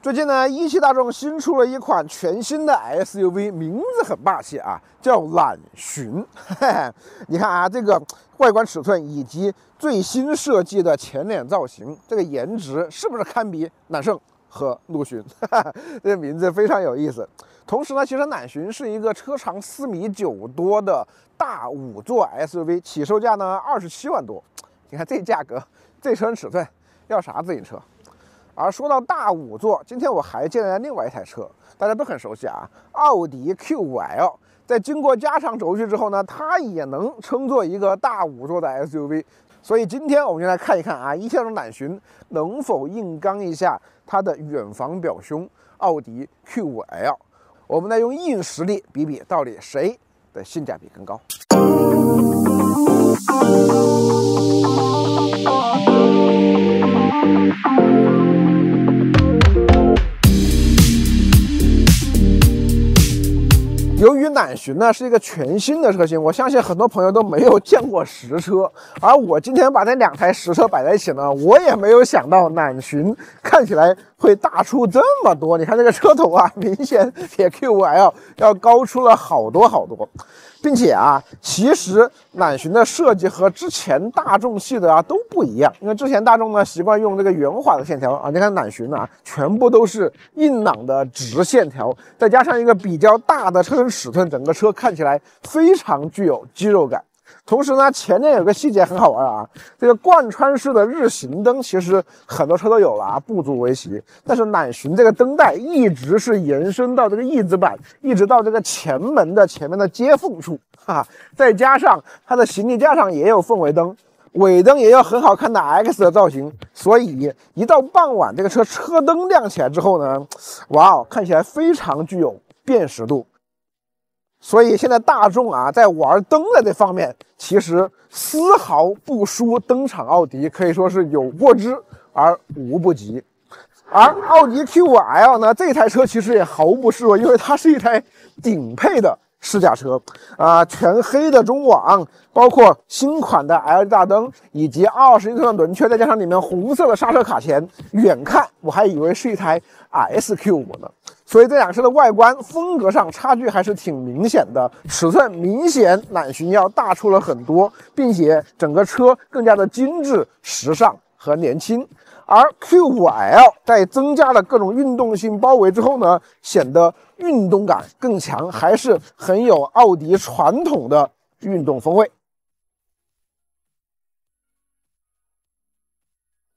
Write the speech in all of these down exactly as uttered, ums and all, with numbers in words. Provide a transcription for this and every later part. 最近呢，一汽大众新出了一款全新的 S U V， 名字很霸气啊，叫揽巡。你看啊，这个外观尺寸以及最新设计的前脸造型，这个颜值是不是堪比揽胜和陆巡？这名字非常有意思。同时呢，其实揽巡是一个车长四米九多的大五座 S U V， 起售价呢二十七万多。你看这价格，这车尺寸，要啥自行车？ 而说到大五座，今天我还见了另外一台车，大家都很熟悉啊，奥迪 Q 五 L。在经过加长轴距之后呢，它也能称作一个大五座的 S U V。所以今天我们就来看一看啊，一汽大众揽巡能否硬刚一下它的远房表兄奥迪 Q 五 L。我们来用硬实力比比，到底谁的性价比更高？ 由于揽巡呢是一个全新的车型，我相信很多朋友都没有见过实车。而我今天把那两台实车摆在一起呢，我也没有想到揽巡看起来会大出这么多。你看这个车头啊，明显比 Q 五 L 要高出了好多好多，并且啊，其实揽巡的设计和之前大众系的啊都不一样，因为之前大众呢习惯用这个圆滑的线条啊，你看揽巡啊，全部都是硬朗的直线条，再加上一个比较大的车身 尺寸，整个车看起来非常具有肌肉感。同时呢，前面有个细节很好玩啊，这个贯穿式的日行灯其实很多车都有了啊，不足为奇。但是揽巡这个灯带一直是延伸到这个翼子板，一直到这个前门的前面的接缝处，哈、啊，再加上它的行李架上也有氛围灯。 尾灯也有很好看的 X 的造型，所以一到傍晚，这个车车灯亮起来之后呢，哇哦，看起来非常具有辨识度。所以现在大众啊，在玩灯的这方面，其实丝毫不输登场奥迪，可以说是有过之而无不及。而奥迪 Q 五 L 呢，这台车其实也毫不示弱，因为它是一台顶配的 试驾车啊、呃，全黑的中网，包括新款的 L E D 大灯，以及二十英寸的轮圈，再加上里面红色的刹车卡钳，远看我还以为是一台 S Q 五 呢。所以这两车的外观风格上差距还是挺明显的，尺寸明显揽巡要大出了很多，并且整个车更加的精致、时尚和年轻。而 Q 五 L 在增加了各种运动性包围之后呢，显得 运动感更强，还是很有奥迪传统的运动风味。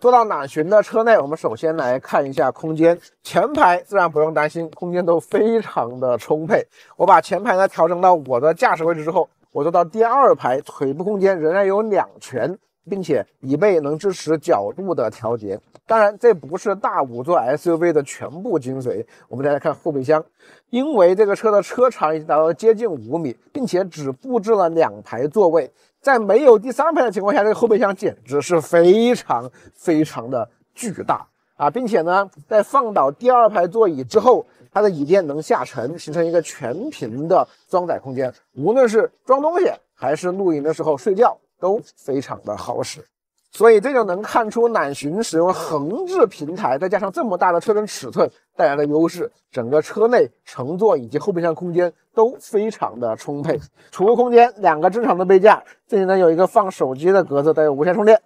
说到揽巡的车内，我们首先来看一下空间。前排自然不用担心，空间都非常的充沛。我把前排呢调整到我的驾驶位置之后，我坐到第二排，腿部空间仍然有两拳， 并且椅背能支持角度的调节，当然这不是大五座 S U V 的全部精髓。我们再来看后备箱，因为这个车的车长已经达到接近五米，并且只布置了两排座位，在没有第三排的情况下，这个后备箱简直是非常非常的巨大啊！并且呢，在放倒第二排座椅之后， 它的椅垫能下沉，形成一个全屏的装载空间。无论是装东西，还是露营的时候睡觉，都非常的好使。所以这就能看出揽巡使用横置平台，再加上这么大的车身尺寸带来的优势。整个车内乘坐以及后备箱空间都非常的充沛。储物空间两个正常的杯架，这里呢有一个放手机的格子，带有无线充电。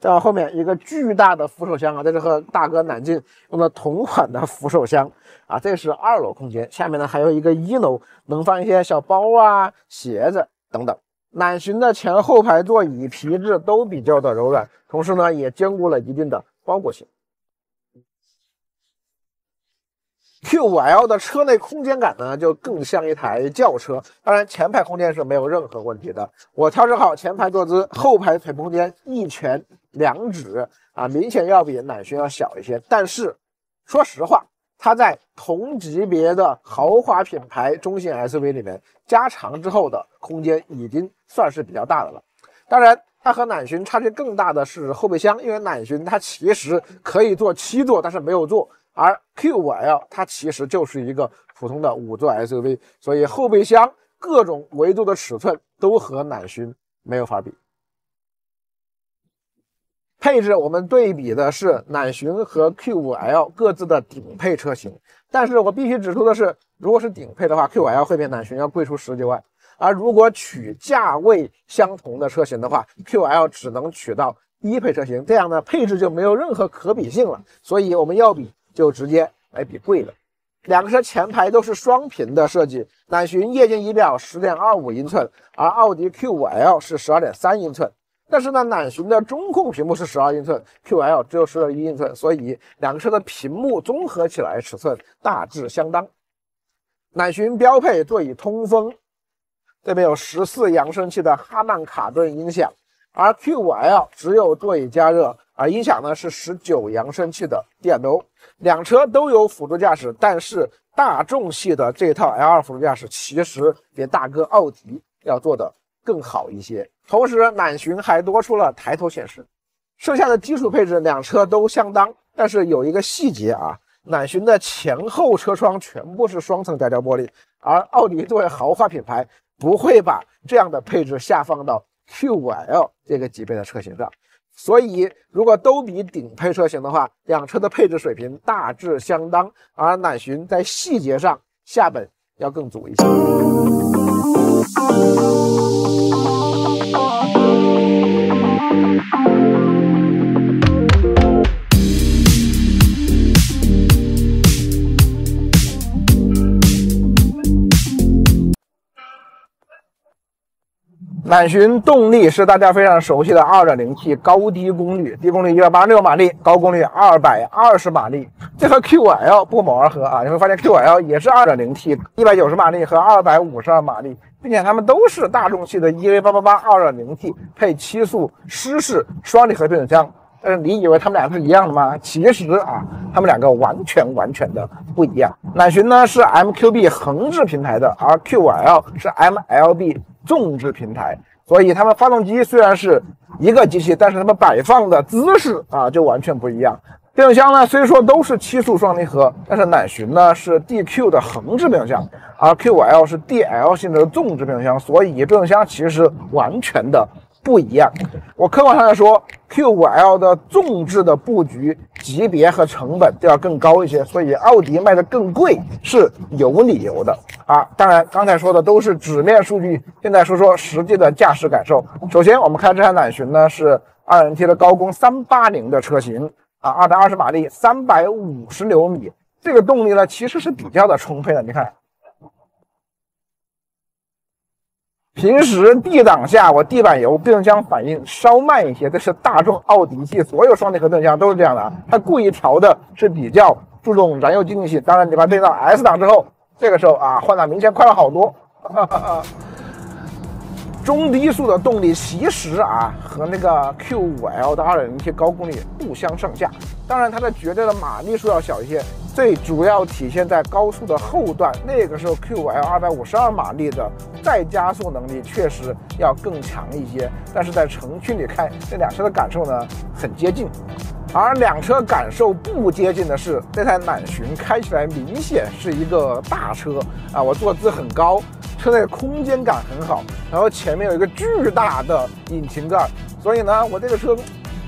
再往后面一个巨大的扶手箱啊，这是和大哥揽境用的同款的扶手箱啊，这是二楼空间。下面呢还有一个一楼，能放一些小包啊、鞋子等等。揽巡的前后排座椅皮质都比较的柔软，同时呢也兼顾了一定的包裹性。 Q 五 L 的车内空间感呢，就更像一台轿车。当然，前排空间是没有任何问题的。我调整好前排坐姿，后排腿部空间一拳两指啊，明显要比揽巡要小一些。但是，说实话，它在同级别的豪华品牌中型 S U V 里面，加长之后的空间已经算是比较大的了。当然， 它和揽巡差距更大的是后备箱，因为揽巡它其实可以坐七座，但是没有坐，而 Q 五 L 它其实就是一个普通的五座 S U V， 所以后备箱各种维度的尺寸都和揽巡没有法比。配置我们对比的是揽巡和 Q 五 L 各自的顶配车型，但是我必须指出的是，如果是顶配的话 ，Q 五 L 会比揽巡要贵出十几万，而如果取价位相同的车型的话 ，Q 五 L 只能取到低配车型，这样呢配置就没有任何可比性了。所以我们要比就直接来比贵的。两个车前排都是双屏的设计，揽巡液晶仪表 十点二五英寸，而奥迪 Q 五 L 是 十二点三英寸。但是呢，揽巡的中控屏幕是十二英寸 ，Q L 只有 十点一英寸，所以两个车的屏幕综合起来尺寸大致相当。揽巡标配座椅通风，这边有十四扬声器的哈曼卡顿音响，而 Q 五 L 只有座椅加热，而音响呢是十九扬声器的 D L。两车都有辅助驾驶，但是大众系的这套 L 二 辅助驾驶其实比大哥奥迪要做的更好一些。同时，揽巡还多出了抬头显示。剩下的基础配置两车都相当，但是有一个细节啊，揽巡的前后车窗全部是双层夹胶玻璃，而奥迪作为豪华品牌，不会把这样的配置下放到 Q 五 L 这个级别的车型上。所以，如果都比顶配车型的话，两车的配置水平大致相当，而揽巡在细节上下本要更足一些。揽巡动力是大家非常熟悉的 二点零T 高低功率，低功率一百八十六马力，高功率二百二十马力，这和 Q 五 L 不谋而合啊！你会发现 Q 五 L 也是 二点零T 一百九十马力和二百五十二马力，并且它们都是大众系的 E A 八八八 二点零T 配七速湿式双离合变速箱。但是你以为它们俩是一样的吗？其实啊，它们两个完全完全的不一样。揽巡呢是 M Q B 横置平台的，而 Q 五 L 是 M L B 纵置平台，所以它们发动机虽然是一个机器，但是它们摆放的姿势啊就完全不一样。变速箱呢虽说都是七速双离合，但是揽巡呢是 D Q 的横置变速箱，而 Q 五 L 是 D L 性质的纵置变速箱，所以变速箱其实完全的不一样。我客观上来说 ，Q 五 L 的纵置的布局级别和成本都要更高一些，所以奥迪卖的更贵是有理由的啊。当然，刚才说的都是纸面数据，现在说说实际的驾驶感受。首先，我们看这台揽巡呢是 二点零T 的高功三八零的车型啊 ，二百二十马力， 三百五十牛米，这个动力呢其实是比较的充沛的，你看。平时 D 档下，我地板油变速箱反应稍慢一些，这是大众、奥迪系所有双离合变速箱都是这样的啊。它故意调的是比较注重燃油经济性，当然你把它对到 S 档之后，这个时候啊，换挡明显快了好多。哈哈哈。中低速的动力其实啊，和那个 Q 五 L 的 二点零T 高功率不相上下，当然它的绝对的马力数要小一些。最主要体现在高速的后段，那个时候 Q 五 L 二百五十二马力的再加速能力确实要更强一些，但是在城区里开这两车的感受呢很接近，而两车感受不接近的是这台揽巡开起来明显是一个大车啊，我坐姿很高，车内空间感很好，然后前面有一个巨大的引擎盖，所以呢我这个车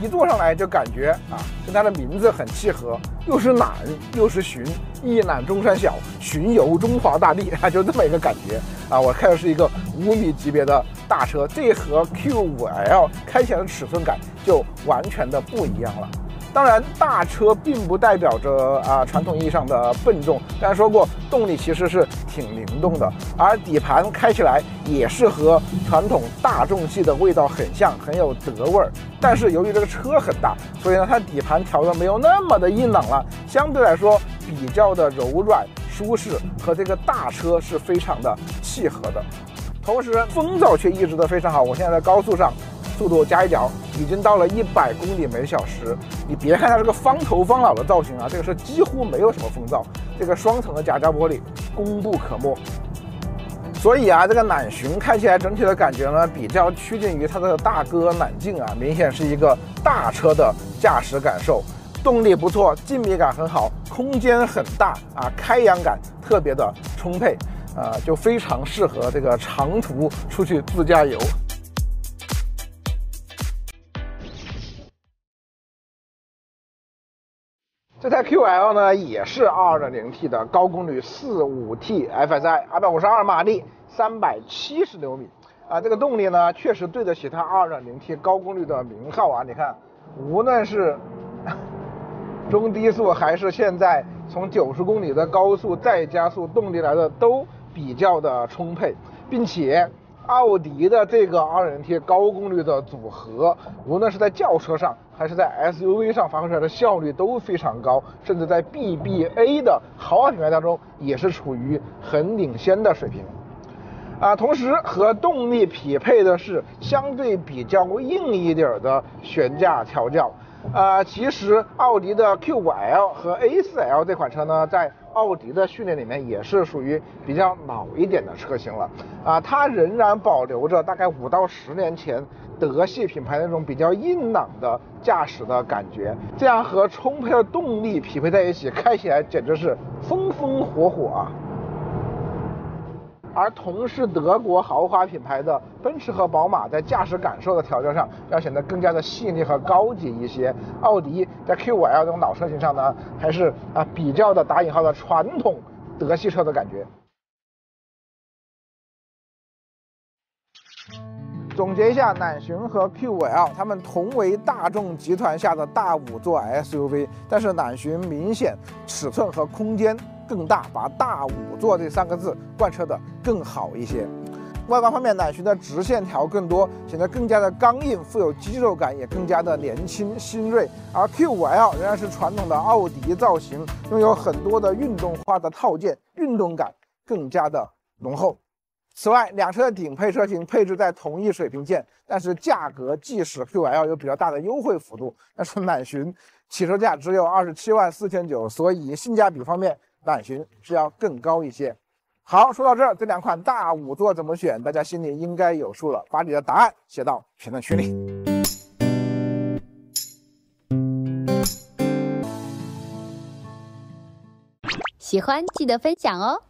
一坐上来就感觉啊，跟它的名字很契合，又是揽又是巡，一览众山小，巡游中华大地啊，就这么一个感觉啊。我开的是一个五米级别的大车，这和 Q 五 L 开起来的尺寸感就完全的不一样了。当然，大车并不代表着啊传统意义上的笨重，刚才说过，动力其实是挺灵动的，而底盘开起来也是和传统大众系的味道很像，很有德味儿。但是由于这个车很大，所以呢，它底盘调的没有那么的硬朗了，相对来说比较的柔软、舒适，和这个大车是非常的契合的。同时，风噪却抑制的非常好。我现在在高速上，速度加一脚，已经到了一百公里每小时。你别看它是个方头方脑的造型啊，这个车几乎没有什么风噪，这个双层的夹胶玻璃功不可没。所以啊，这个揽巡开起来整体的感觉呢，比较趋近于它的大哥揽境啊，明显是一个大车的驾驶感受。动力不错，静谧感很好，空间很大啊，开扬感特别的充沛，啊、呃，就非常适合这个长途出去自驾游。泰 Q L 呢也是 二点零 T 的高功率 四五 T F S I， 二百五十二马力，三百七十牛米啊，这个动力呢确实对得起它 二点零 T 高功率的名号啊。你看，无论是中低速还是现在从九十公里的高速再加速，动力来的都比较的充沛，并且奥迪的这个 二点零 T 高功率的组合，无论是在轿车上还是在 S U V 上发挥出来的效率都非常高，甚至在 B B A 的豪华品牌当中也是处于很领先的水平啊。同时和动力匹配的是相对比较硬一点的悬架调教啊。其实奥迪的 Q 五 L 和 A 四 L 这款车呢，在奥迪的序列里面也是属于比较老一点的车型了啊，它仍然保留着大概五到十年前德系品牌那种比较硬朗的驾驶的感觉，这样和充沛的动力匹配在一起，开起来简直是风风火火啊。而同是德国豪华品牌的奔驰和宝马，在驾驶感受的调教上要显得更加的细腻和高级一些。奥迪在 Q 五 L 这种老车型上呢，还是啊比较的打引号的传统德系车的感觉。总结一下，揽巡和 Q 五 L 它们同为大众集团下的大五座 S U V， 但是揽巡明显尺寸和空间更大，把大五座这三个字贯彻的更好一些。外观方面，揽巡的直线条更多，显得更加的刚硬，富有肌肉感，也更加的年轻新锐。而 Q 五 L 仍然是传统的奥迪造型，拥有很多的运动化的套件，运动感更加的浓厚。此外，两车的顶配车型配置在同一水平线，但是价格即使 Q 五 L 有比较大的优惠幅度，但是揽巡起售价只有二十七万四千九，所以性价比方面揽巡是要更高一些。好，说到这儿，这两款大五座怎么选，大家心里应该有数了，把你的答案写到评论区里。喜欢记得分享哦。